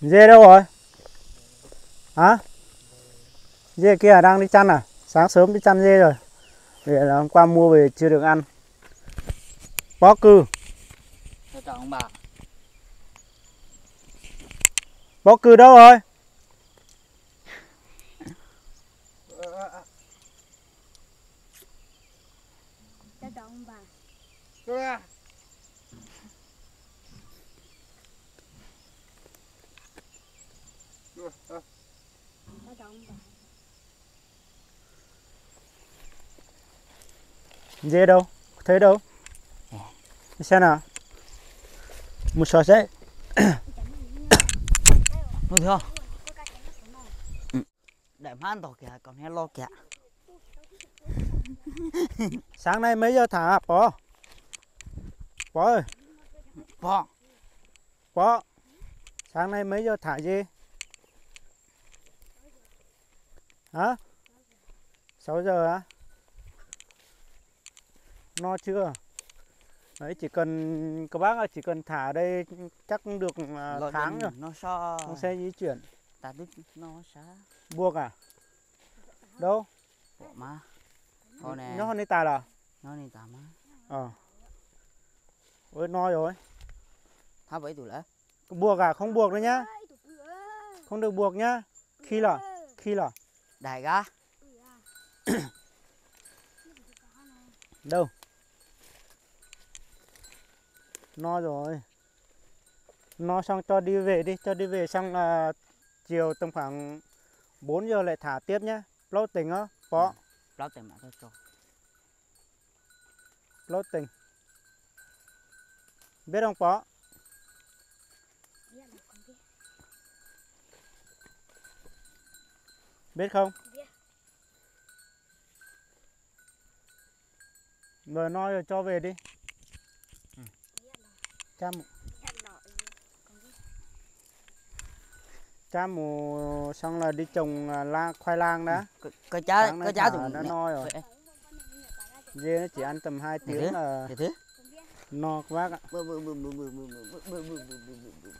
Dê đâu rồi? Hả? Dê kia đang đi chăn à? Sáng sớm đi chăn dê rồi. Vậy là hôm qua mua về chưa được ăn. Bó cư. Bó cư đâu rồi? Dê đâu? Thấy đâu? Đi xem nào. Một sợi dây. Nó thưa. Để mang tàu kìa, còn heo lo kìa. Sáng nay mấy giờ thả hả? Bó. Bó ơi. Bó. Bó. Sáng nay mấy giờ thả dê? Hả? 6 giờ á? No chưa? Đấy, chỉ cần các bác ơi, chỉ cần thả ở đây chắc cũng được tháng rồi. Nó so... Nó sẽ di chuyển. Ta đứt nó xa. Buộc à? Đâu? Bộ má. Nó hơn đi tà là? Nó đi tà má. Ờ. Ôi, no rồi. Thả bấy tủ lỡ. Buộc à? Không buộc nữa nhá. Không được buộc nhá. Khi là? Khi là? Đại gá. Đâu? No rồi. No xong cho đi về đi. Cho đi về xong là chiều tầm khoảng 4 giờ lại thả tiếp nhé. Lâu tỉnh á. Có. Lâu tỉnh mà thôi cho. Lâu tỉnh. Biết không có. Biết không? Rồi no rồi cho về đi. Cha mù xong là đi trồng la khoai lang đó. Cái trái cũng nó no rồi. Dê nó chỉ ăn tầm 2 tiếng là no các bác ạ.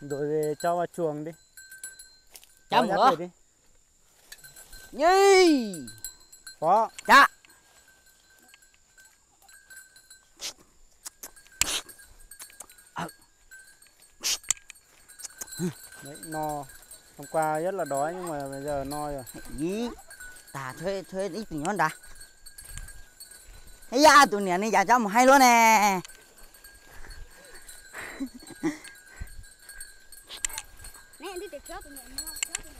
Rồi về cho vào chuồng đi. Cha mù đi. Nhi. Có. Cha. Đấy, no. Hôm qua rất là đói nhưng mà bây giờ no rồi. Gì? Ta thuê ít tiền hơn đã. Ây da, tụi này này cho một hay luôn nè.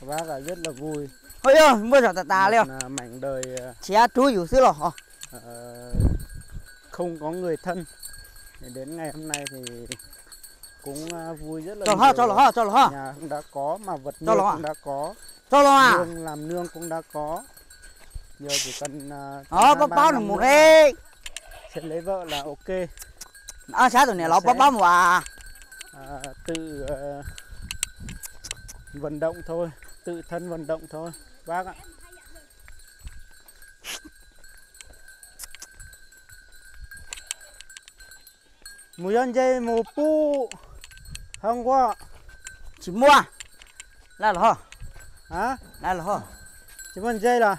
Bác là rất là vui. Ôi ơi, bây giờ ta liêu. Mảnh đời chia trú dù xứ lò. Không có người thân. Đến ngày hôm nay thì cũng vui rất là nhiều. Cho lò. Nhà cũng đã có mà vật nuôi cũng đã có. Cho lò à. Nương làm nương cũng đã có. Giờ chỉ cần bao được một đi. Sẽ lấy vợ là ok. À sáng tụi này nó bao một à. Tự vận động thôi, tự thân vận động thôi bác ạ. Mùi dân dây mùa pu. Không có. Chỉ mua. Lại là hò. Hả? Lại là hò. Chỉ mua dây là.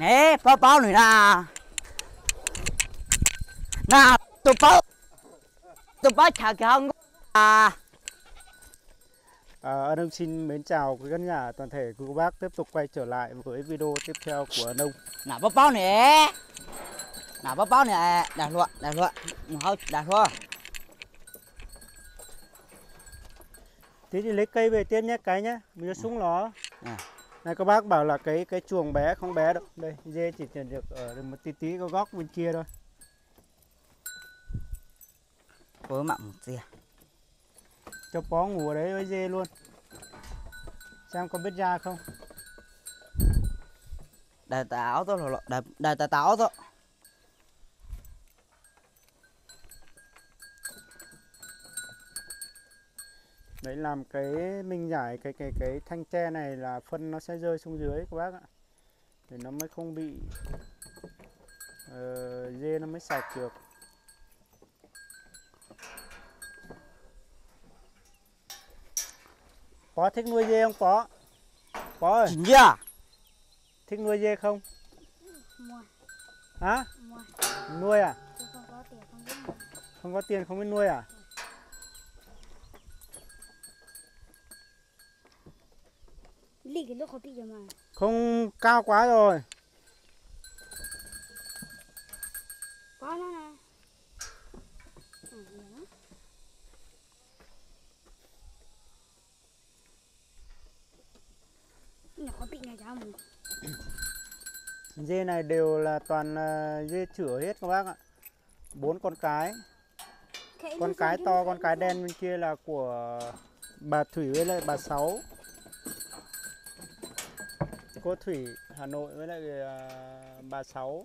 Nè, bao này nà. Nà, tôi bao chả không. A Nông xin mến chào quý khán giả toàn thể, quý bác tiếp tục quay trở lại với video tiếp theo của A Nông. Nào bóp bao nè. Nào bóp bao nè, đã luận. Không, đã thua. Tí thì lấy cây về tiếp nhé, cái nhé. Mình cho xuống nó. Này các bác bảo là cái chuồng bé không bé đâu. Đây, dê chỉ được ở một tí cái góc bên kia thôi. Vớ mặn một dìa. Cho bó ngủ ở đấy với dê luôn. Xem có biết ra không. Đại táo thôi lọ lọ. Đại táo thôi. Đấy, làm cái mình giải cái thanh tre này là phân nó sẽ rơi xuống dưới các bác ạ, thì nó mới không bị dê nó mới sạch được. Có thích nuôi dê không? Có ơi. Dạ. Thích nuôi dê không? Mua. Hả? Mua. Nuôi à? Không có tiền không biết nuôi. Không có tiền không biết nuôi à? Không cao quá rồi. Có nó nè. Dê này đều là toàn dê chữa hết các bác ạ. 4 con cái. Con cái to, con cái đen bên kia là của bà Thủy với lại bà Sáu. Cô Thủy Hà Nội với lại bà Sáu.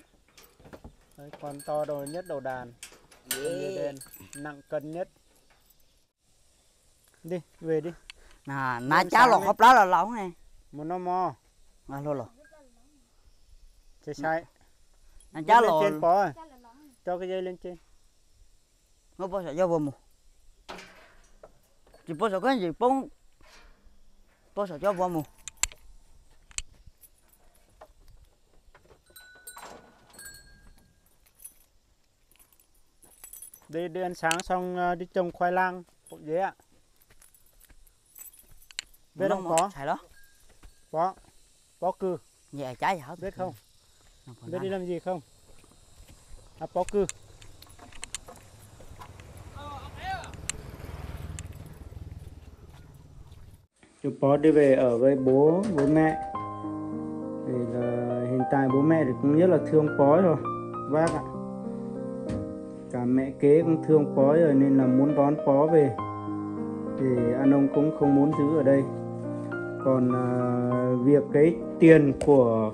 Đấy, con to đầu nhất đầu đàn. Dê đen nặng cân nhất. Đi, về đi. Nà, nà cháu lột hộp đó là lỏng nè. Một nó mò. Mà lột lột. Chơi sai. Nà cháu lột. Trên có rồi. Cho cái dây lên trên. Nó bó sợ vô vô mù. Chị bó sợ cái gì bóng. Bó sợ cho vô mù. Đi, đi ăn sáng xong đi trồng khoai lang hộ dế ạ. Biết không có? Thầy đó. Có cư. Nhẹ trái hả? Biết không? Biết đi làm gì không? À, có cư. Chú Pó đi về ở với bố, với mẹ. Thì là hiện tại bố mẹ thì cũng rất là thương Pó rồi. Bác ạ. Cả mẹ kế cũng thương Pó rồi nên là muốn đón Pó về thì A Nông cũng không muốn giữ ở đây. Còn việc cái tiền của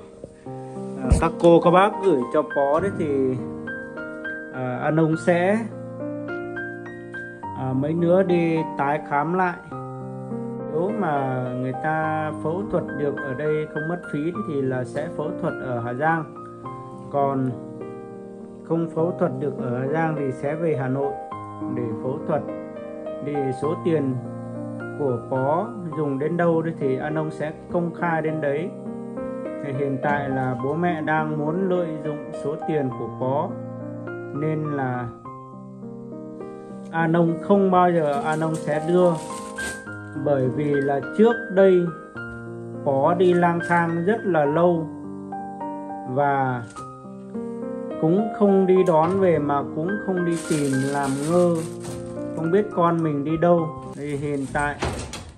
các cô các bác gửi cho Pó đấy thì A Nông sẽ mấy nữa đi tái khám lại. Nếu mà người ta phẫu thuật được ở đây không mất phí thì là sẽ phẫu thuật ở Hà Giang. Còn không phẫu thuật được ở Hà Giang thì sẽ về Hà Nội để phẫu thuật. Thì số tiền của Pó dùng đến đâu thì A Nông sẽ công khai đến đấy. Thì hiện tại là bố mẹ đang muốn lợi dụng số tiền của Pó nên là A Nông không bao giờ A Nông sẽ đưa, bởi vì là trước đây Pó đi lang thang rất là lâu và cũng không đi đón về mà cũng không đi tìm, làm ngơ không biết con mình đi đâu. Thì hiện tại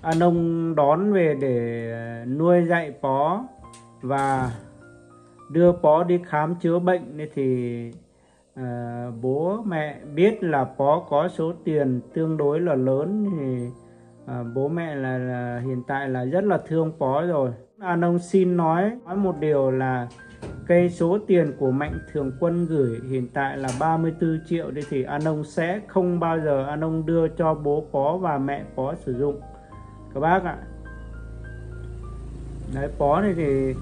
A Nông đón về để nuôi dạy Pó và đưa Pó đi khám chữa bệnh nên thì bố mẹ biết là Pó có số tiền tương đối là lớn thì bố mẹ là hiện tại là rất là thương Pó rồi. A Nông xin nói một điều là cái số tiền của Mạnh Thường Quân gửi hiện tại là 34 triệu đi thì A Nông sẽ không bao giờ A Nông đưa cho bố Pó và mẹ Pó sử dụng các bác ạ. Đấy, Pó này thì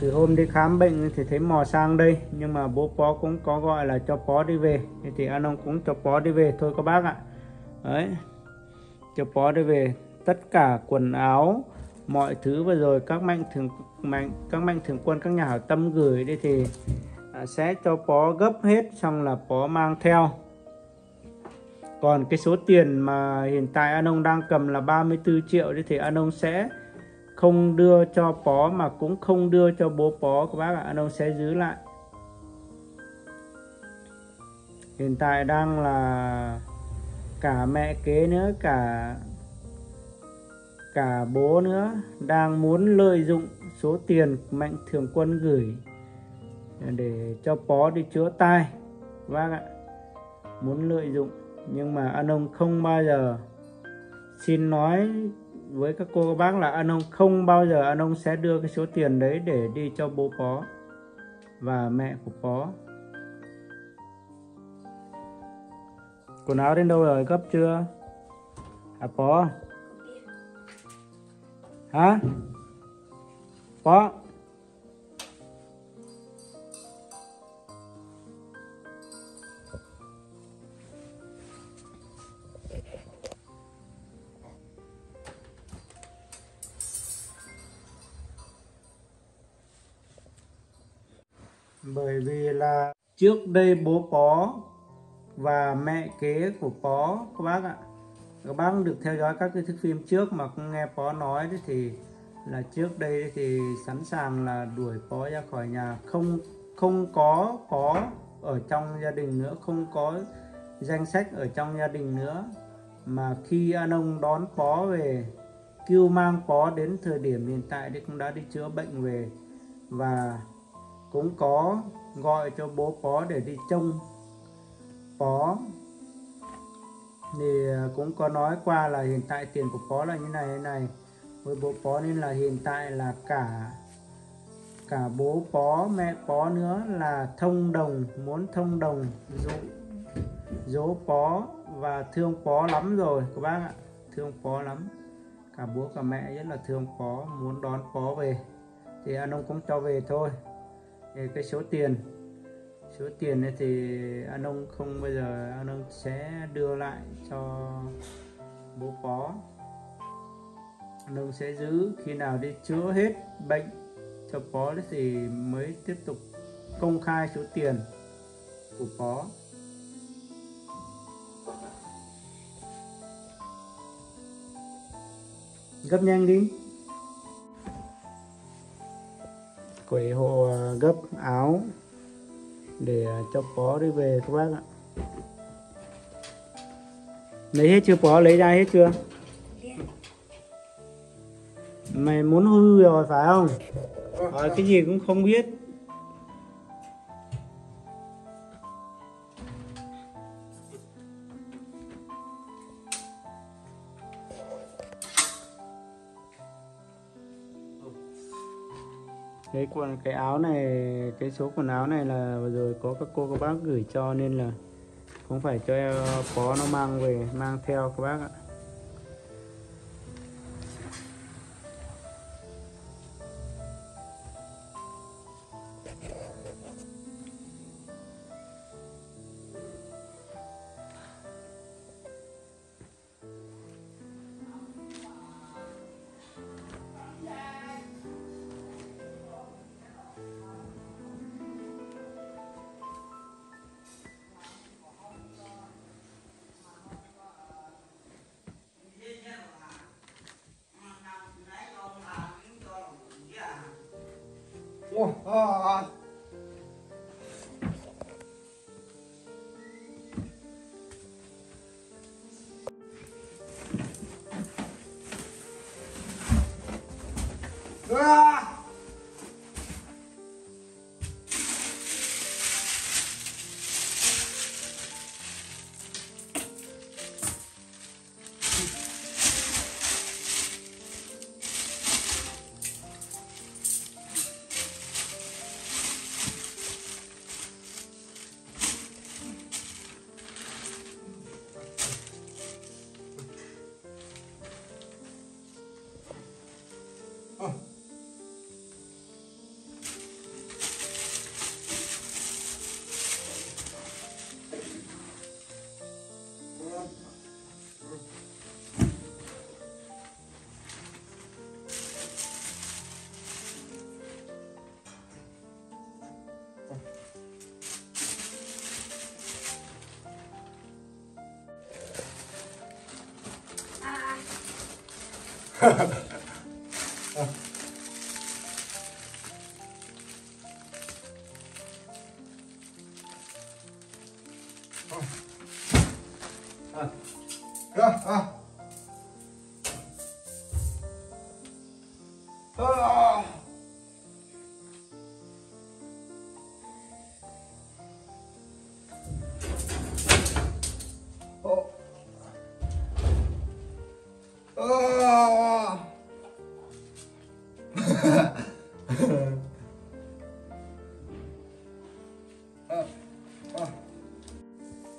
từ hôm đi khám bệnh thì thấy mò sang đây nhưng mà bố Pó cũng có gọi là cho Pó đi về thì A Nông cũng cho Pó đi về thôi các bác ạ. Đấy, cho Pó đi về. Tất cả quần áo mọi thứ vừa rồi các mạnh thường quân các nhà hảo tâm gửi đi thì sẽ cho Pó gấp hết xong là Pó mang theo. Còn cái số tiền mà hiện tại A Nông đang cầm là 34 triệu đi thì A Nông sẽ không đưa cho Pó mà cũng không đưa cho bố Pó các bác ạ. A Nông sẽ giữ lại. Hiện tại đang là cả mẹ kế nữa, cả bố nữa đang muốn lợi dụng số tiền Mạnh Thường Quân gửi để cho Pó đi chữa tai bác ạ. Muốn lợi dụng nhưng mà A Nông không bao giờ, xin nói với các cô các bác là A Nông không bao giờ A Nông sẽ đưa cái số tiền đấy để đi cho bố Pó và mẹ của Pó. Quần áo đến đâu rồi, gấp chưa? À Pó. Hả? Có. Bởi vì là trước đây bố Pó và mẹ kế của Pó, các bác ạ, các bác được theo dõi các cái thước phim trước mà nghe Pó nói thì là trước đây thì sẵn sàng là đuổi Pó ra khỏi nhà, không có Pó ở trong gia đình nữa, không có danh sách ở trong gia đình nữa. Mà khi A Nông đón Pó về, cưu mang Pó đến thời điểm hiện tại thì cũng đã đi chữa bệnh về, và cũng có gọi cho bố Pó để đi trông Pó. Thì cũng có nói qua là hiện tại tiền của Pó là như này với bố Pó, nên là hiện tại là cả bố Pó, mẹ Pó nữa là thông đồng, muốn thông đồng dỗ Pó, và thương Pó lắm rồi các bác ạ, thương Pó lắm, cả bố cả mẹ rất là thương Pó, muốn đón Pó về thì A Nông cũng cho về thôi. Cái số tiền này thì A Nông không, bây giờ A Nông sẽ đưa lại cho bố Pó, A Nông sẽ giữ, khi nào đi chữa hết bệnh cho Pó thì mới tiếp tục công khai số tiền của Pó. Gấp nhanh đi, quẩy hộ gấp áo để cho Pó đi về các bác ạ. Lấy hết chưa Pó? Lấy ra hết chưa? Mày muốn hư rồi phải không? Hỏi cái gì cũng không biết. Cái áo này, cái số quần áo này là vừa rồi có các cô các bác gửi cho, nên là không phải cho Pó nó mang về, mang theo các bác ạ.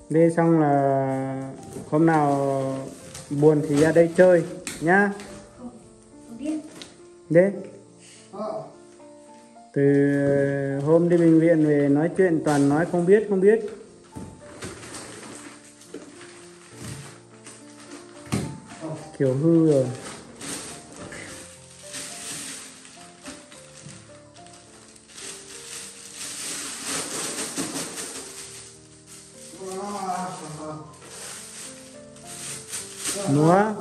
Về xong là hôm nào buồn thì ra đây chơi nhá. Không biết. Đấy. Từ hôm đi bệnh viện về nói chuyện toàn nói không biết. Kiểu hư rồi. Múa.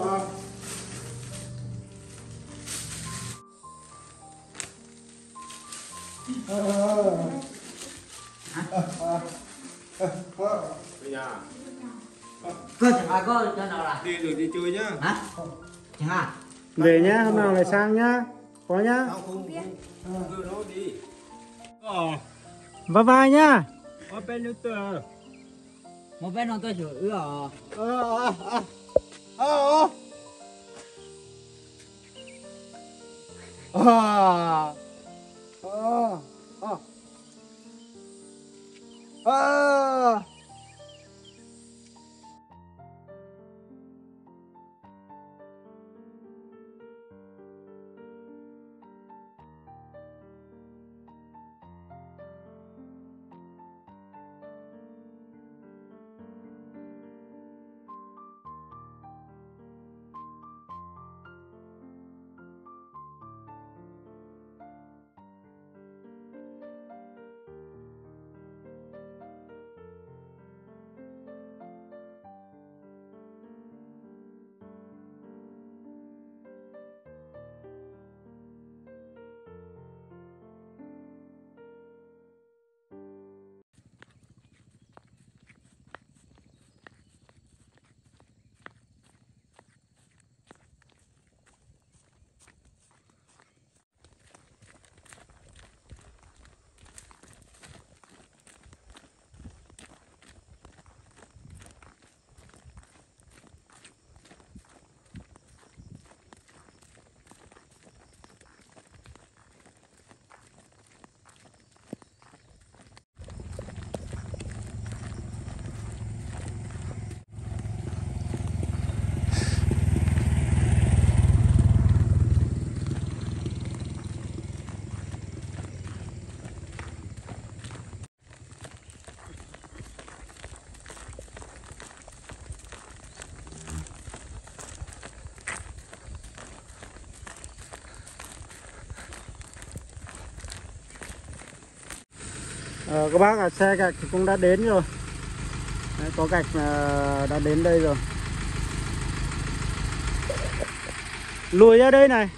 Cơ chẳng ai có cho nào là đi rồi đi chơi nhá. Hả? Chẳng à? Về nhá, hôm nào lại sang nhá. Có nhá. Không biết. Cứ nói đi. Bye bye nhá. Ở bên nữa tờ. Một bên nó tôi chửi ở. Các bác ạ, xe gạch thì cũng đã đến rồi. Đấy, có gạch đã đến đây rồi. Lùi ra đây này.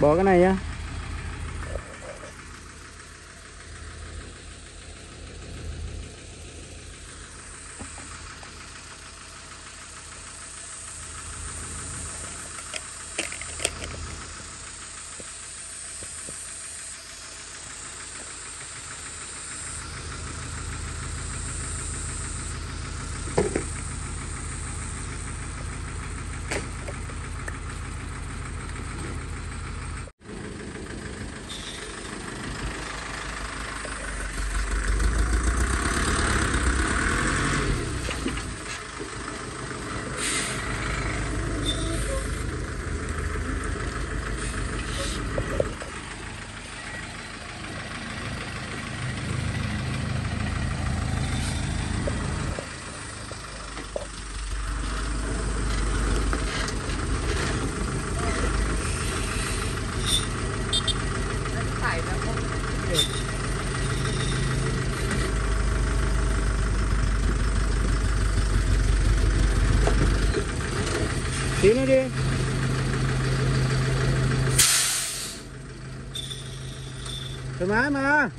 Bỏ cái này nhá. Tí nữa đi. Thoải mái mà.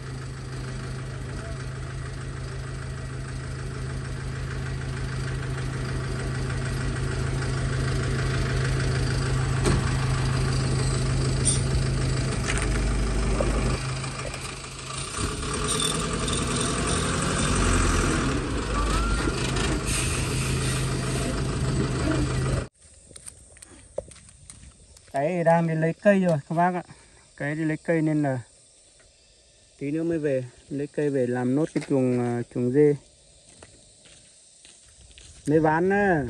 Cái đang đi lấy cây rồi các bác ạ. Cái đi lấy cây nên là tí nữa mới về, lấy cây về làm nốt cái chuồng dê. Mấy ván á.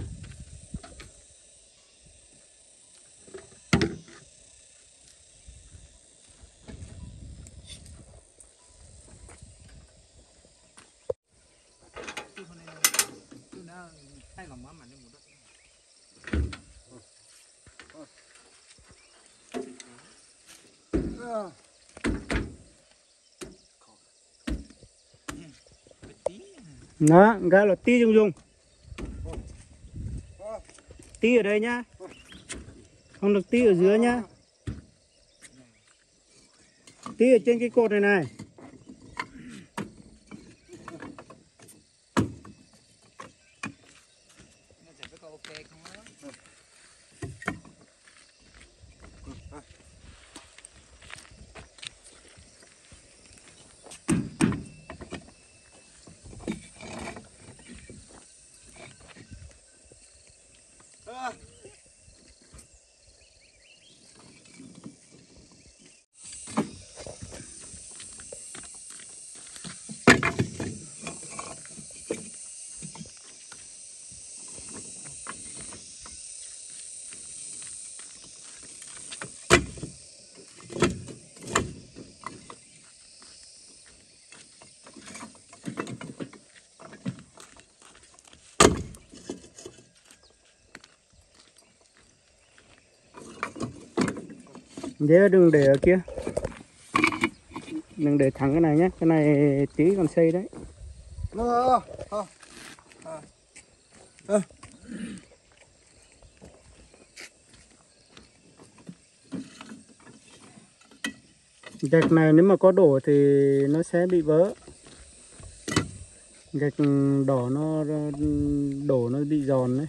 Đó, cái là tí dung dung. Tí ở đây nhá. Không được tí ở dưới nhá. Tí ở trên cái cột này này. Thế đừng để ở kia, đừng để thẳng cái này nhé, cái này tí còn xây đấy. Gạch này nếu mà có đổ thì nó sẽ bị vỡ. Gạch đỏ nó đổ nó bị giòn đấy.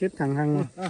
Chết thẳng hàng rồi.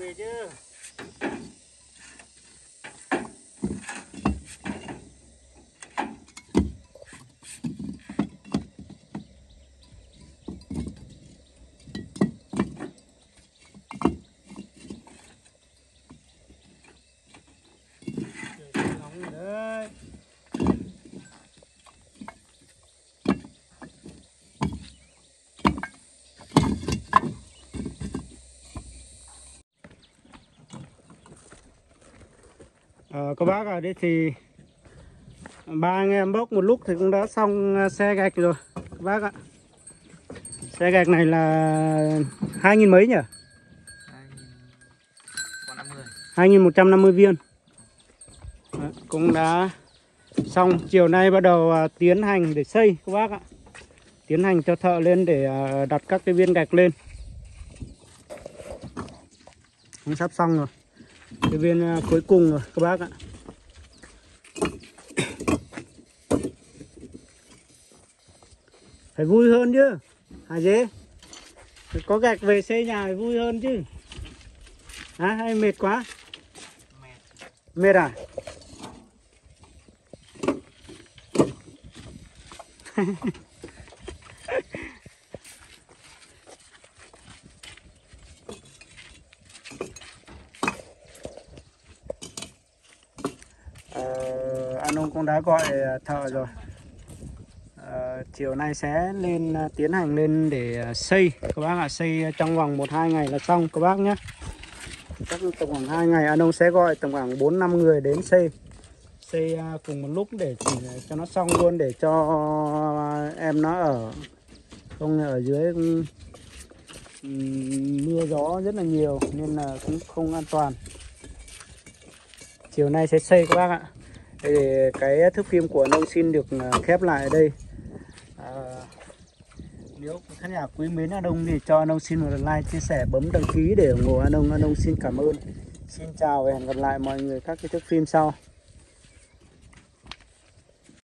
về chứ. Các bác ở đây thì ba anh em bốc một lúc thì cũng đã xong xe gạch rồi các bác ạ. Xe gạch này là 2.000 mấy nhỉ? 2.150 viên. Đó, cũng đã xong, chiều nay bắt đầu tiến hành để xây các bác ạ. Tiến hành cho thợ lên để đặt các cái viên gạch lên. Cũng sắp xong rồi. Cái viên cuối cùng rồi các bác ạ. Phải vui hơn chứ hả dế? Phải có gạch về xây nhà phải vui hơn chứ hả? Hay mệt quá? Mệt à? An Nông cũng đã gọi thợ rồi. Chiều nay sẽ lên tiến hành lên để xây các bác ạ. Xây trong vòng 1-2 ngày là xong các bác nhé. Chắc tổng khoảng 2 ngày An Nông sẽ gọi tổng khoảng 4-5 người đến xây. Xây cùng một lúc để cho nó xong luôn, để cho em nó ở không ở dưới mưa gió rất là nhiều nên là cũng không an toàn. Chiều nay sẽ xây các bác ạ. Để cái thước phim của Nông xin được khép lại ở đây. Nếu khán giả quý mến An Nông thì cho Nông xin một lượt like, chia sẻ, bấm đăng ký để ủng hộ An Nông. An Nông xin cảm ơn. Xin chào và hẹn gặp lại mọi người các cái thước phim sau.